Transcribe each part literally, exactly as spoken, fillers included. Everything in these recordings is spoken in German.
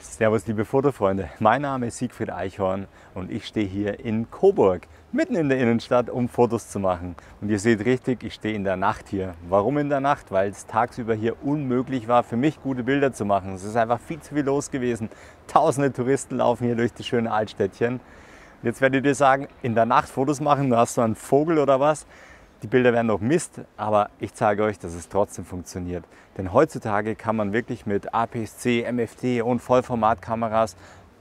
Servus liebe Fotofreunde, mein Name ist Siegfried Eichhorn und ich stehe hier in Coburg, mitten in der Innenstadt, um Fotos zu machen. Und ihr seht richtig, ich stehe in der Nacht hier. Warum in der Nacht? Weil es tagsüber hier unmöglich war, für mich gute Bilder zu machen. Es ist einfach viel zu viel los gewesen. Tausende Touristen laufen hier durch die schönen Altstädtchen. Und jetzt werdet ihr sagen, in der Nacht Fotos machen, da hast du einen Vogel oder was? Die Bilder werden doch Mist, aber ich zeige euch, dass es trotzdem funktioniert. Denn heutzutage kann man wirklich mit A P S C, M F T und Vollformatkameras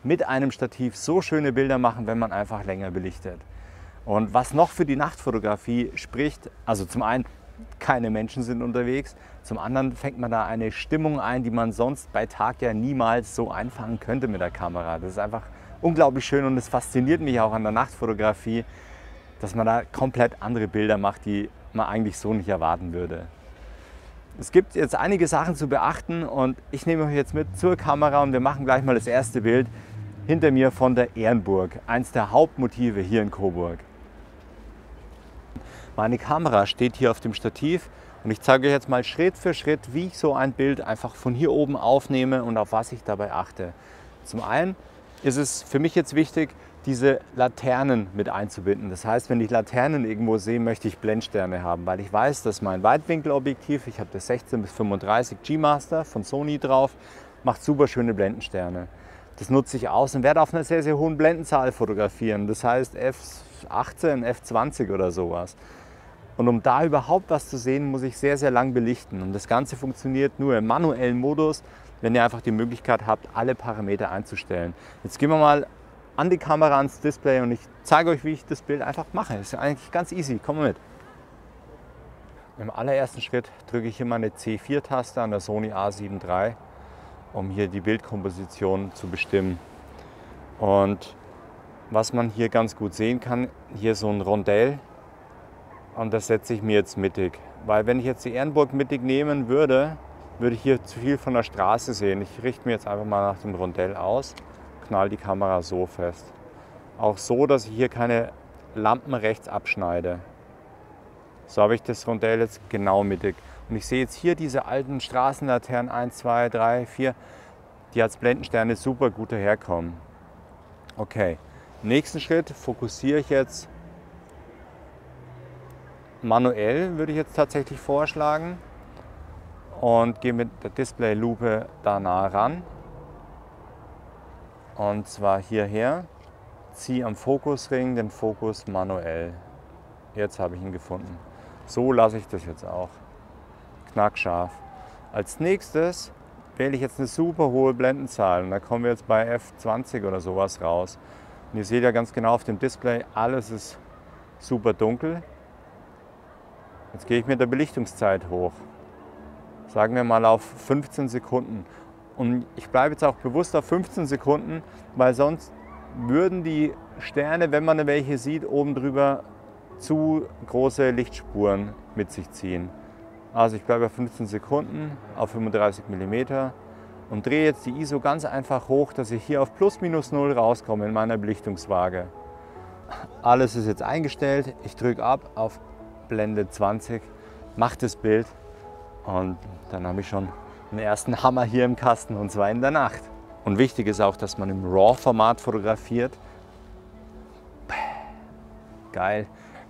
mit einem Stativ so schöne Bilder machen, wenn man einfach länger belichtet. Und was noch für die Nachtfotografie spricht, also zum einen, keine Menschen sind unterwegs, zum anderen fängt man da eine Stimmung ein, die man sonst bei Tag ja niemals so einfangen könnte mit der Kamera. Das ist einfach unglaublich schön und es fasziniert mich auch an der Nachtfotografie, dass man da komplett andere Bilder macht, die man eigentlich so nicht erwarten würde. Es gibt jetzt einige Sachen zu beachten und ich nehme euch jetzt mit zur Kamera und wir machen gleich mal das erste Bild hinter mir von der Ehrenburg, eins der Hauptmotive hier in Coburg. Meine Kamera steht hier auf dem Stativ und ich zeige euch jetzt mal Schritt für Schritt, wie ich so ein Bild einfach von hier oben aufnehme und auf was ich dabei achte. Zum einen ist es für mich jetzt wichtig, diese Laternen mit einzubinden. Das heißt, wenn ich Laternen irgendwo sehe, möchte ich Blendsterne haben, weil ich weiß, dass mein Weitwinkelobjektiv, ich habe das sechzehn bis fünfunddreißig G Master von Sony drauf, macht super schöne Blendensterne. Das nutze ich aus und werde auf einer sehr, sehr hohen Blendenzahl fotografieren. Das heißt F achtzehn, F zwanzig oder sowas. Und um da überhaupt was zu sehen, muss ich sehr, sehr lang belichten. Und das Ganze funktioniert nur im manuellen Modus, wenn ihr einfach die Möglichkeit habt, alle Parameter einzustellen. Jetzt gehen wir mal an die Kamera, ans Display und ich zeige euch, wie ich das Bild einfach mache. Das ist eigentlich ganz easy, komm mal mit. Im allerersten Schritt drücke ich hier meine C vier Taste an der Sony A sieben drei, um hier die Bildkomposition zu bestimmen. Und was man hier ganz gut sehen kann, hier so ein Rondell und das setze ich mir jetzt mittig. Weil wenn ich jetzt die Ehrenburg mittig nehmen würde, würde ich hier zu viel von der Straße sehen. Ich richte mir jetzt einfach mal nach dem Rondell aus. Knall die Kamera so fest. Auch so, dass ich hier keine Lampen rechts abschneide. So habe ich das Rondell jetzt genau mittig. Und ich sehe jetzt hier diese alten Straßenlaternen eins, zwei, drei, vier, die als Blendensterne super gut daherkommen. Okay, im nächsten Schritt fokussiere ich jetzt manuell, würde ich jetzt tatsächlich vorschlagen. Und gehe mit der Displaylupe da nah ran. Und zwar hierher, ziehe am Fokusring den Fokus manuell. Jetzt habe ich ihn gefunden. So lasse ich das jetzt auch. Knackscharf. Als nächstes wähle ich jetzt eine super hohe Blendenzahl. Und da kommen wir jetzt bei F zwanzig oder sowas raus. Und ihr seht ja ganz genau auf dem Display, alles ist super dunkel. Jetzt gehe ich mit der Belichtungszeit hoch. Sagen wir mal auf fünfzehn Sekunden. Und ich bleibe jetzt auch bewusst auf fünfzehn Sekunden, weil sonst würden die Sterne, wenn man welche sieht, oben drüber zu große Lichtspuren mit sich ziehen. Also ich bleibe auf fünfzehn Sekunden, auf fünfunddreißig Millimeter und drehe jetzt die I S O ganz einfach hoch, dass ich hier auf plus minus null rauskomme in meiner Belichtungswaage. Alles ist jetzt eingestellt, ich drücke ab auf Blende zwanzig, mache das Bild und dann habe ich schon den ersten Hammer hier im Kasten und zwar in der Nacht. Und wichtig ist auch, dass man im RAW-Format fotografiert. Geil.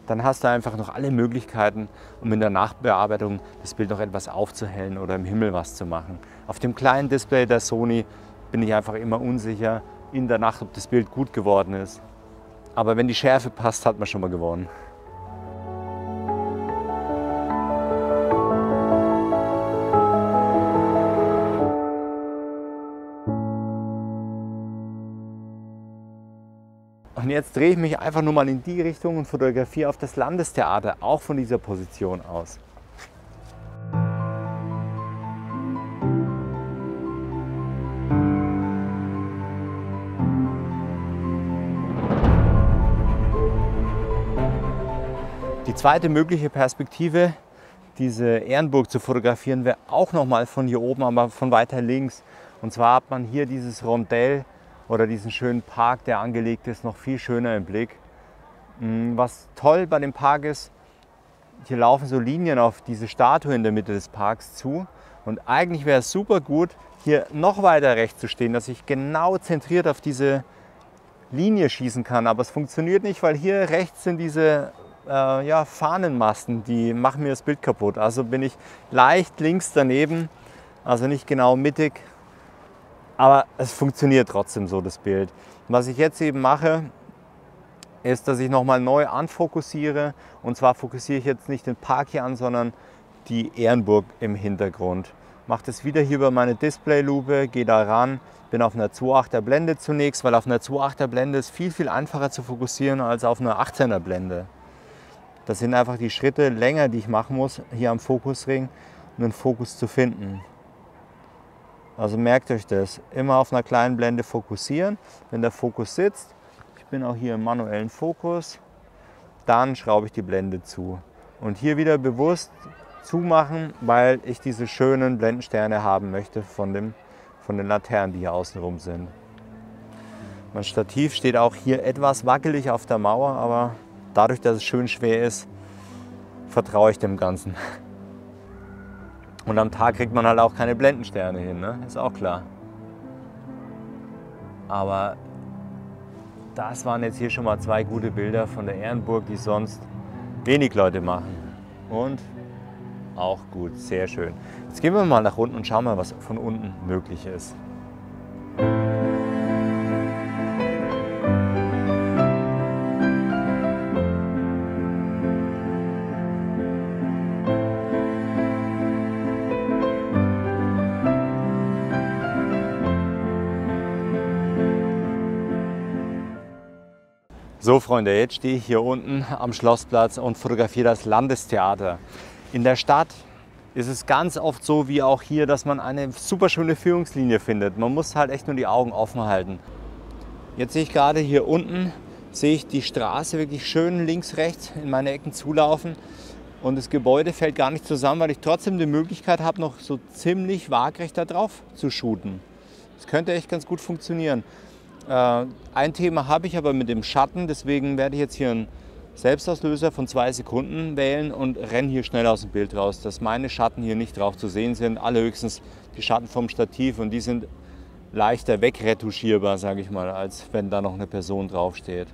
Dann hast du einfach noch alle Möglichkeiten, um in der Nachbearbeitung das Bild noch etwas aufzuhellen oder im Himmel was zu machen. Auf dem kleinen Display der Sony bin ich einfach immer unsicher in der Nacht, ob das Bild gut geworden ist. Aber wenn die Schärfe passt, hat man schon mal gewonnen. Und jetzt drehe ich mich einfach nur mal in die Richtung und fotografiere auf das Landestheater, auch von dieser Position aus. Die zweite mögliche Perspektive, diese Ehrenburg zu fotografieren, wäre auch nochmal von hier oben, aber von weiter links. Und zwar hat man hier dieses Rondell oder diesen schönen Park, der angelegt ist, noch viel schöner im Blick. Was toll bei dem Park ist, hier laufen so Linien auf diese Statue in der Mitte des Parks zu und eigentlich wäre es super gut, hier noch weiter rechts zu stehen, dass ich genau zentriert auf diese Linie schießen kann. Aber es funktioniert nicht, weil hier rechts sind diese äh, ja, Fahnenmasten, die machen mir das Bild kaputt. Also bin ich leicht links daneben, also nicht genau mittig. Aber es funktioniert trotzdem so, das Bild. Was ich jetzt eben mache, ist, dass ich nochmal neu anfokussiere. Und zwar fokussiere ich jetzt nicht den Park hier an, sondern die Ehrenburg im Hintergrund. Mache das wieder hier über meine Displaylupe, gehe da ran, bin auf einer zwei Komma achter Blende zunächst, weil auf einer zwei Komma achter Blende ist viel, viel einfacher zu fokussieren als auf einer achtzehner Blende. Das sind einfach die Schritte länger, die ich machen muss, hier am Fokusring, um den Fokus zu finden. Also merkt euch das, immer auf einer kleinen Blende fokussieren, wenn der Fokus sitzt, ich bin auch hier im manuellen Fokus, dann schraube ich die Blende zu. Und hier wieder bewusst zumachen, weil ich diese schönen Blendensterne haben möchte von, dem, von den Laternen, die hier außenrum sind. Mein Stativ steht auch hier etwas wackelig auf der Mauer, aber dadurch, dass es schön schwer ist, vertraue ich dem Ganzen. Und am Tag kriegt man halt auch keine Blendensterne hin, ne? Ist auch klar. Aber das waren jetzt hier schon mal zwei gute Bilder von der Ehrenburg, die sonst wenig Leute machen. Und auch gut, sehr schön. Jetzt gehen wir mal nach unten und schauen mal, was von unten möglich ist. So Freunde, jetzt stehe ich hier unten am Schlossplatz und fotografiere das Landestheater. In der Stadt ist es ganz oft so, wie auch hier, dass man eine super schöne Führungslinie findet. Man muss halt echt nur die Augen offen halten. Jetzt sehe ich gerade hier unten, sehe ich die Straße wirklich schön links, rechts in meine Ecken zulaufen. Und das Gebäude fällt gar nicht zusammen, weil ich trotzdem die Möglichkeit habe, noch so ziemlich waagrecht da drauf zu shooten. Das könnte echt ganz gut funktionieren. Ein Thema habe ich aber mit dem Schatten, deswegen werde ich jetzt hier einen Selbstauslöser von zwei Sekunden wählen und renne hier schnell aus dem Bild raus, dass meine Schatten hier nicht drauf zu sehen sind, allerhöchstens die Schatten vom Stativ, und die sind leichter wegretuschierbar, sage ich mal, als wenn da noch eine Person draufsteht.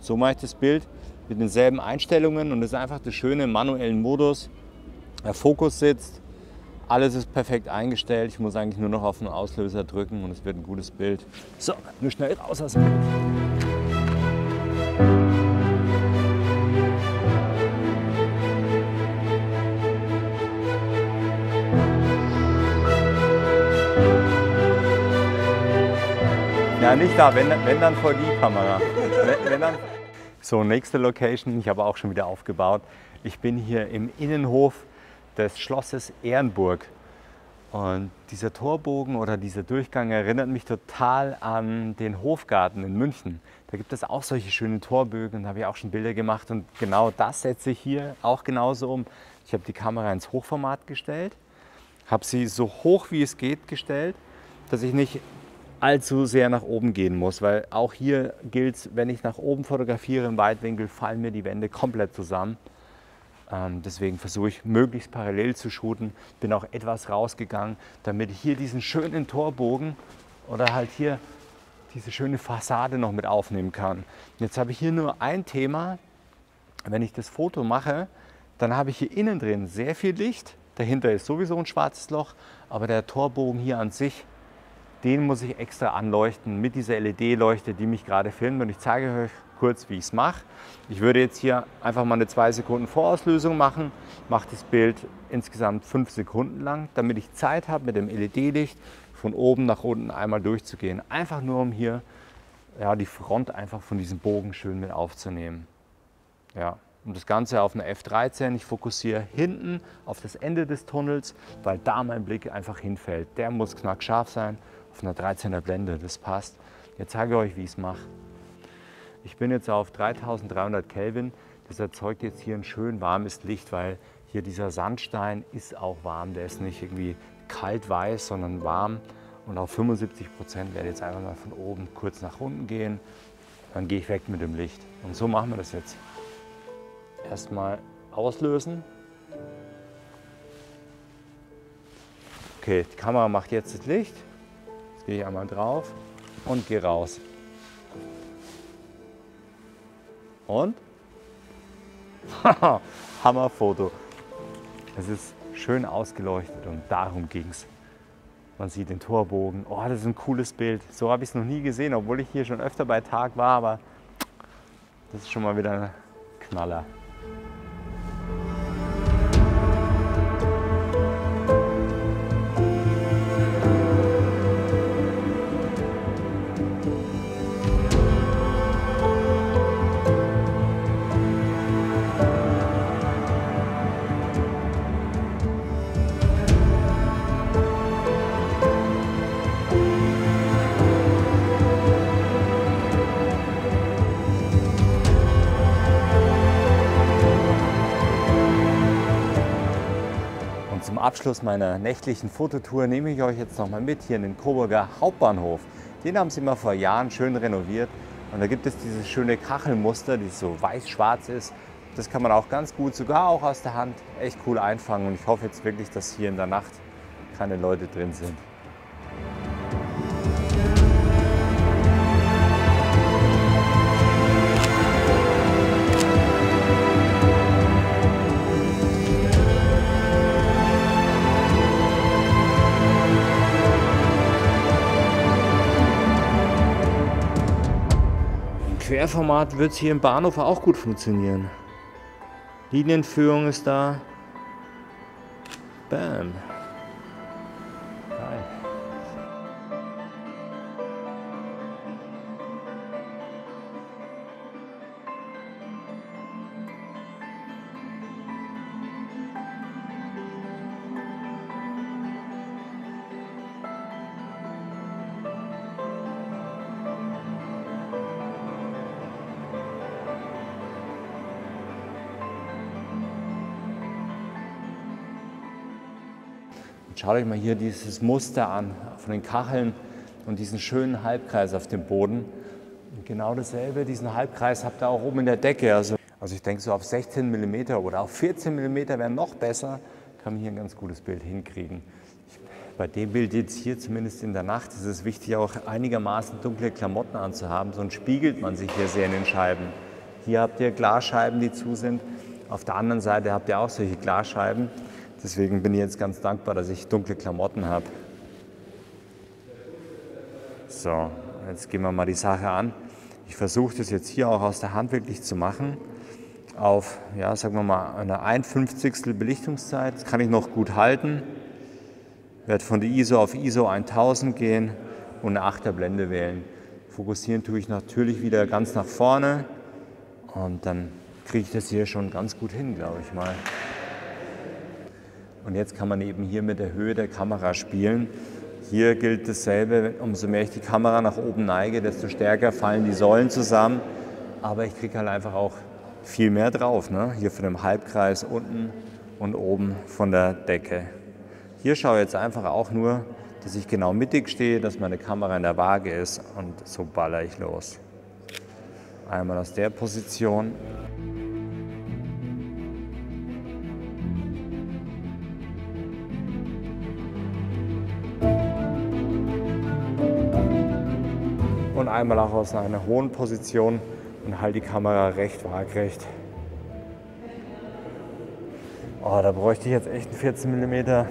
So mache ich das Bild mit denselben Einstellungen und das ist einfach das Schöne im manuellen Modus, der Fokus sitzt, alles ist perfekt eingestellt. Ich muss eigentlich nur noch auf den Auslöser drücken und es wird ein gutes Bild. So, nur schnell raus aus dem Bild. Ja, nicht da, wenn, wenn dann vor die Kamera. Wenn, wenn dann. So, nächste Location, ich habe auch schon wieder aufgebaut. Ich bin hier im Innenhof des Schlosses Ehrenburg. Und dieser Torbogen oder dieser Durchgang erinnert mich total an den Hofgarten in München. Da gibt es auch solche schönen Torbögen, da habe ich auch schon Bilder gemacht und genau das setze ich hier auch genauso um. Ich habe die Kamera ins Hochformat gestellt, habe sie so hoch wie es geht gestellt, dass ich nicht allzu sehr nach oben gehen muss, weil auch hier gilt, wenn ich nach oben fotografiere im Weitwinkel, fallen mir die Wände komplett zusammen. Deswegen versuche ich, möglichst parallel zu shooten. Bin auch etwas rausgegangen, damit ich hier diesen schönen Torbogen oder halt hier diese schöne Fassade noch mit aufnehmen kann. Jetzt habe ich hier nur ein Thema. Wenn ich das Foto mache, dann habe ich hier innen drin sehr viel Licht. Dahinter ist sowieso ein schwarzes Loch, aber der Torbogen hier an sich, den muss ich extra anleuchten mit dieser L E D-Leuchte, die mich gerade filmt. Und ich zeige euch kurz, wie ich es mache. Ich würde jetzt hier einfach mal eine zwei Sekunden Vorauslösung machen, mache das Bild insgesamt fünf Sekunden lang, damit ich Zeit habe, mit dem L E D-Licht von oben nach unten einmal durchzugehen. Einfach nur, um hier ja, die Front einfach von diesem Bogen schön mit aufzunehmen. Ja. Und das Ganze auf eine F dreizehn. Ich fokussiere hinten auf das Ende des Tunnels, weil da mein Blick einfach hinfällt. Der muss knackscharf sein, auf einer dreizehner Blende, das passt. Jetzt zeige ich euch, wie ich es mache. Ich bin jetzt auf dreitausenddreihundert Kelvin, das erzeugt jetzt hier ein schön warmes Licht, weil hier dieser Sandstein ist auch warm, der ist nicht irgendwie kalt-weiß, sondern warm. Und auf fünfundsiebzig Prozent werde ich jetzt einfach mal von oben kurz nach unten gehen, dann gehe ich weg mit dem Licht. Und so machen wir das jetzt. Erstmal auslösen. Okay, die Kamera macht jetzt das Licht. Gehe hier einmal drauf und gehe raus. Und? Haha, Hammerfoto. Es ist schön ausgeleuchtet und darum ging es. Man sieht den Torbogen. Oh, das ist ein cooles Bild. So habe ich es noch nie gesehen, obwohl ich hier schon öfter bei Tag war, aber das ist schon mal wieder ein Knaller. Zum Abschluss meiner nächtlichen Fototour nehme ich euch jetzt noch mal mit hier in den Coburger Hauptbahnhof. Den haben sie mal vor Jahren schön renoviert und da gibt es dieses schöne Kachelmuster, das so weiß-schwarz ist. Das kann man auch ganz gut, sogar auch aus der Hand, echt cool einfangen und ich hoffe jetzt wirklich, dass hier in der Nacht keine Leute drin sind. Querformat wird es hier im Bahnhof auch gut funktionieren. Linienführung ist da. Bam. Geil. Schaut euch mal hier dieses Muster an, von den Kacheln und diesen schönen Halbkreis auf dem Boden. Und genau dasselbe, diesen Halbkreis habt ihr auch oben in der Decke. Also, also ich denke so auf sechzehn Millimeter oder auf vierzehn Millimeter wäre noch besser. Kann man hier ein ganz gutes Bild hinkriegen. Ich, bei dem Bild jetzt hier, zumindest in der Nacht, ist es wichtig auch einigermaßen dunkle Klamotten anzuhaben, sonst spiegelt man sich hier sehr in den Scheiben. Hier habt ihr Glasscheiben, die zu sind. Auf der anderen Seite habt ihr auch solche Glasscheiben. Deswegen bin ich jetzt ganz dankbar, dass ich dunkle Klamotten habe. So, jetzt gehen wir mal die Sache an. Ich versuche das jetzt hier auch aus der Hand wirklich zu machen. Auf, ja, sagen wir mal, eine ein Fünfzigstel Belichtungszeit. Das kann ich noch gut halten. Ich werde von der I S O auf I S O tausend gehen und eine achter Blende wählen. Fokussieren tue ich natürlich wieder ganz nach vorne. Und dann kriege ich das hier schon ganz gut hin, glaube ich mal. Und jetzt kann man eben hier mit der Höhe der Kamera spielen. Hier gilt dasselbe, umso mehr ich die Kamera nach oben neige, desto stärker fallen die Säulen zusammen. Aber ich kriege halt einfach auch viel mehr drauf, ne? Hier von dem Halbkreis unten und oben von der Decke. Hier schaue ich jetzt einfach auch nur, dass ich genau mittig stehe, dass meine Kamera in der Waage ist und so baller ich los. Einmal aus der Position. Und einmal auch aus einer hohen Position und halte die Kamera recht waagrecht. Oh, da bräuchte ich jetzt echt einen vierzehn Millimeter.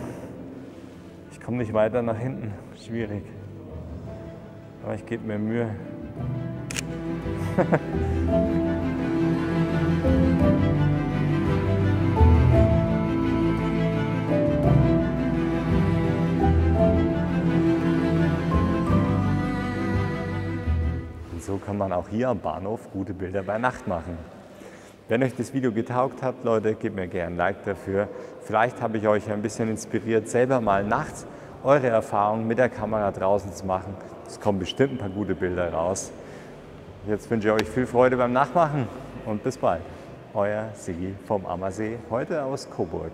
Ich komme nicht weiter nach hinten. Schwierig. Aber ich gebe mir Mühe. So kann man auch hier am Bahnhof gute Bilder bei Nacht machen. Wenn euch das Video getaugt hat, Leute, gebt mir gerne ein Like dafür. Vielleicht habe ich euch ein bisschen inspiriert, selber mal nachts eure Erfahrungen mit der Kamera draußen zu machen. Es kommen bestimmt ein paar gute Bilder raus. Jetzt wünsche ich euch viel Freude beim Nachmachen und bis bald. Euer Sigi vom Ammersee, heute aus Coburg.